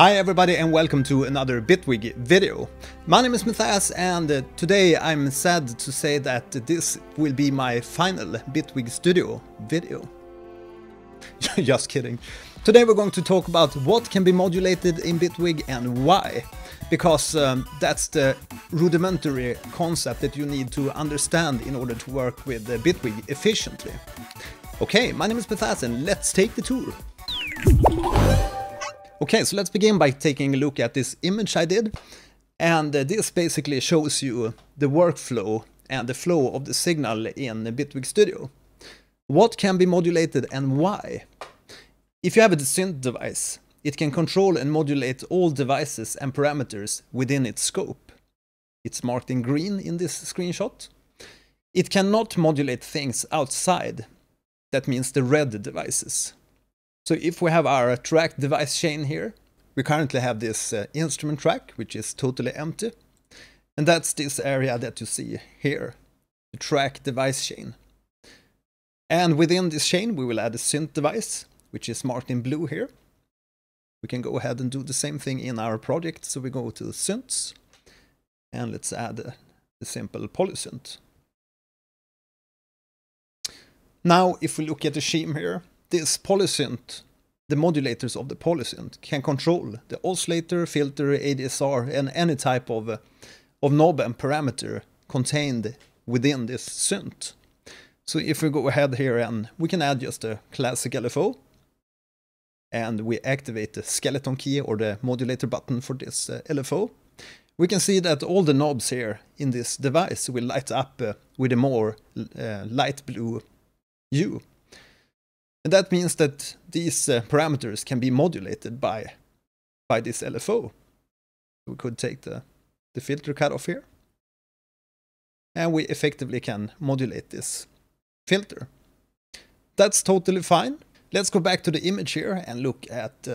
Hi everybody and welcome to another Bitwig video. My name is Matthias and today I'm sad to say that this will be my final Bitwig Studio video. Just kidding. Today we're going to talk about what can be modulated in Bitwig and why. Because that's the rudimentary concept that you need to understand in order to work with Bitwig efficiently. Okay, my name is Matthias and let's take the tour. Okay, so let's begin by taking a look at this image I did. And this basically shows you the workflow and the flow of the signal in Bitwig Studio. What can be modulated and why? If you have a synth device, it can control and modulate all devices and parameters within its scope. It's marked in green in this screenshot. It cannot modulate things outside. That means the red devices. So if we have our track device chain here, we currently have this instrument track, which is totally empty. And that's this area that you see here, the track device chain. And within this chain, we will add a synth device, which is marked in blue here. We can go ahead and do the same thing in our project. So we go to synths and let's add a simple polysynth. Now, if we look at the scheme here, this polysynth, the modulators of the polysynth, can control the oscillator, filter, ADSR, and any type of knob and parameter contained within this synth. So if we go ahead here and we can add just a classic LFO, and we activate the skeleton key or the modulator button for this LFO, we can see that all the knobs here in this device will light up with a more light blue hue. And that means that these parameters can be modulated by this LFO. We could take the filter cutoff here. And we effectively can modulate this filter. That's totally fine. Let's go back to the image here and look at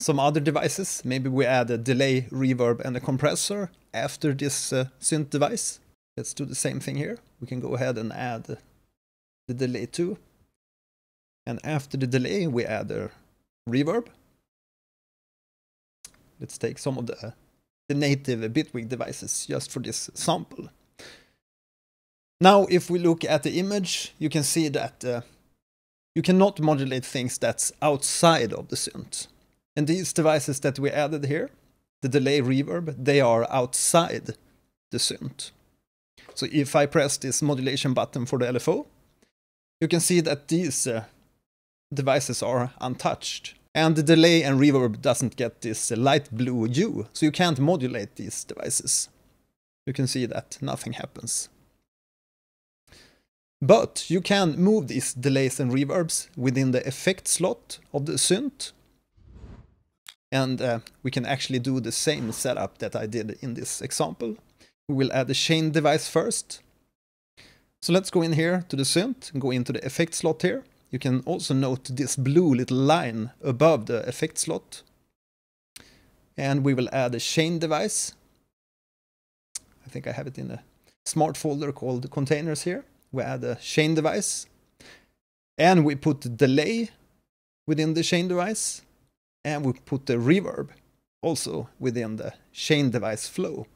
some other devices. Maybe we add a delay, reverb, and a compressor after this synth device. Let's do the same thing here. We can go ahead and add the delay too. And after the delay, we add a reverb. Let's take some of the native Bitwig devices just for this sample. Now, if we look at the image, you can see that you cannot modulate things that's outside of the synth. And these devices that we added here, the delay, reverb, they are outside the synth. So if I press this modulation button for the LFO, you can see that these devices are untouched. And the delay and reverb doesn't get this light blue hue, so you can't modulate these devices. You can see that nothing happens. But you can move these delays and reverbs within the effect slot of the synth. And we can actually do the same setup that I did in this example. We will add a chain device first. So let's go in here to the synth and go into the effect slot here. You can also note this blue little line above the effect slot. And we will add a chain device. I think I have it in a smart folder called containers here. We add a chain device. And we put the delay within the chain device. And we put the reverb also within the chain device flow.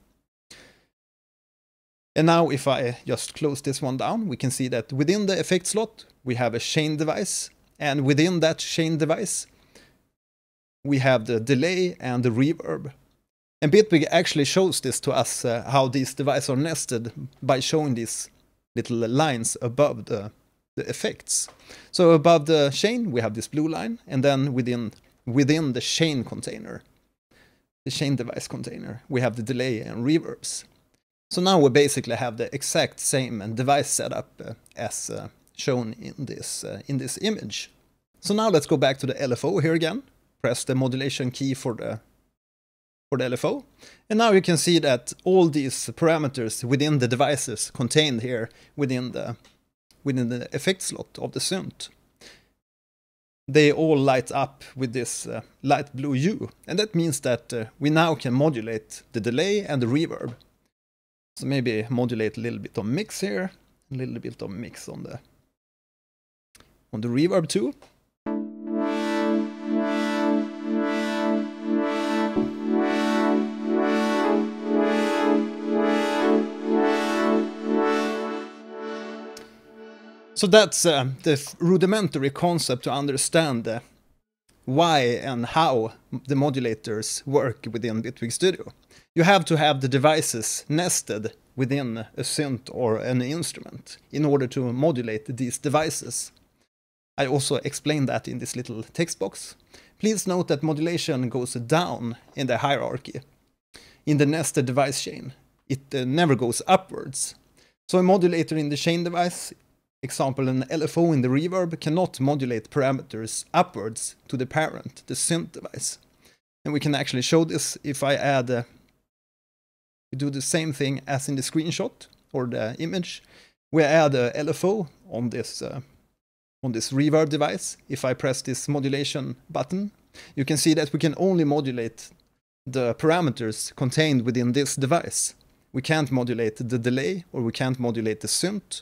And now if I just close this one down, we can see that within the effect slot, we have a chain device. And within that chain device, we have the delay and the reverb. And Bitwig actually shows this to us, how these devices are nested by showing these little lines above the effects. So above the chain, we have this blue line. And then within the chain container, the chain device container, we have the delay and reverbs. So now we basically have the exact same device setup as shown in this image. So now let's go back to the LFO here again. Press the modulation key for the LFO. And now you can see that all these parameters within the devices contained here within the effect slot of the synth. They all light up with this light blue hue. And that means that we now can modulate the delay and the reverb. So maybe modulate a little bit on mix here, a little bit of mix on the reverb too. So that's the rudimentary concept to understand why and how the modulators work within Bitwig Studio. You have to have the devices nested within a synth or an instrument in order to modulate these devices. I also explained that in this little text box. Please note that modulation goes down in the hierarchy, in the nested device chain. It never goes upwards. So a modulator in the chain device, example an LFO in the reverb, cannot modulate parameters upwards to the parent, the synth device. And we can actually show this if I add, we do the same thing as in the screenshot or the image. We add a LFO on this on this reverb device. If I press this modulation button, you can see that we can only modulate the parameters contained within this device. We can't modulate the delay, or we can't modulate the synth.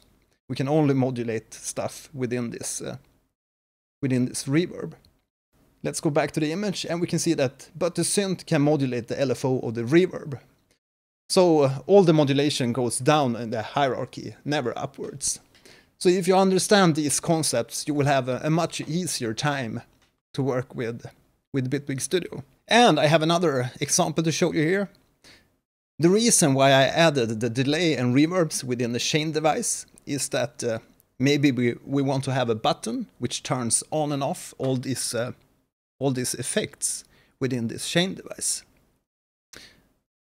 We can only modulate stuff within this reverb. Let's go back to the image, and we can see that, but the synth can modulate the LFO or the reverb. So all the modulation goes down in the hierarchy, never upwards. So if you understand these concepts, you will have a much easier time to work with Bitwig Studio. And I have another example to show you here. The reason why I added the delay and reverbs within the chain device is that maybe we want to have a button which turns on and off all these effects within this chain device.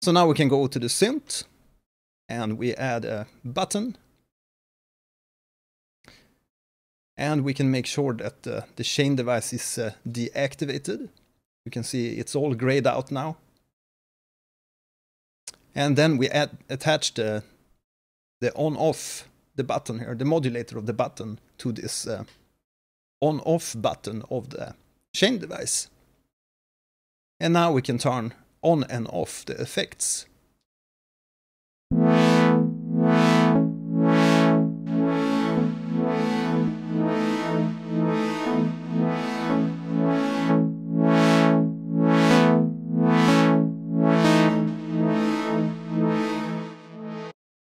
So now we can go to the synth, and we add a button. And we can make sure that the chain device is deactivated. You can see it's all grayed out now. And then we attach the on-off, the button here, the modulator of the button, to this on-off button of the chain device. And now we can turn on and off the effects.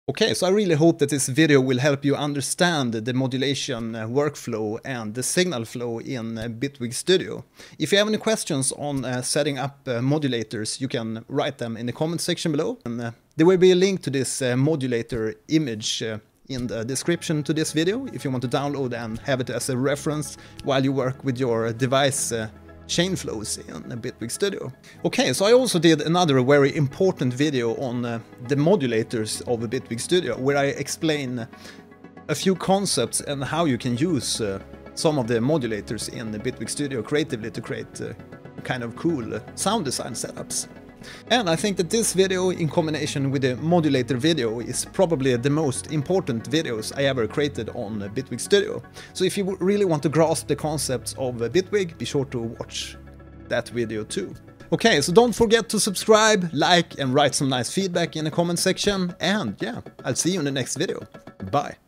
Okay, so I really hope that this video will help you understand the modulation workflow and the signal flow in Bitwig Studio. If you have any questions on setting up modulators, you can write them in the comment section below. And there will be a link to this modulator image in the description to this video if you want to download and have it as a reference while you work with your device chain flows in Bitwig Studio. Okay, so I also did another very important video on the modulators of Bitwig Studio, where I explain a few concepts and how you can use some of the modulators in Bitwig Studio creatively to create kind of cool sound design setups. And I think that this video, in combination with the modulator video, is probably the most important videos I ever created on Bitwig Studio. So if you really want to grasp the concepts of Bitwig, be sure to watch that video too. Okay, so don't forget to subscribe, like, and write some nice feedback in the comment section. And yeah, I'll see you in the next video. Bye!